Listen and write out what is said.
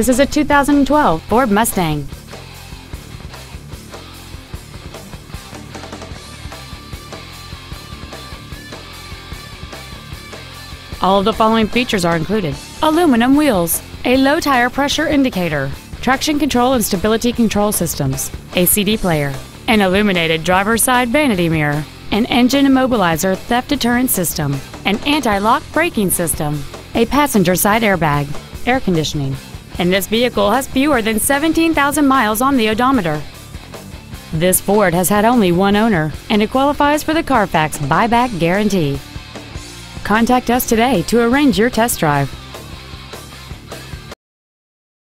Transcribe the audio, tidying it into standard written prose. This is a 2012 Ford Mustang. All of the following features are included: aluminum wheels, a low tire pressure indicator, traction control and stability control systems, a CD player, an illuminated driver's side vanity mirror, an engine immobilizer theft deterrent system, an anti-lock braking system, a passenger side airbag, air conditioning. And this vehicle has fewer than 17,000 miles on the odometer. This Ford has had only one owner, and it qualifies for the Carfax buyback guarantee. Contact us today to arrange your test drive.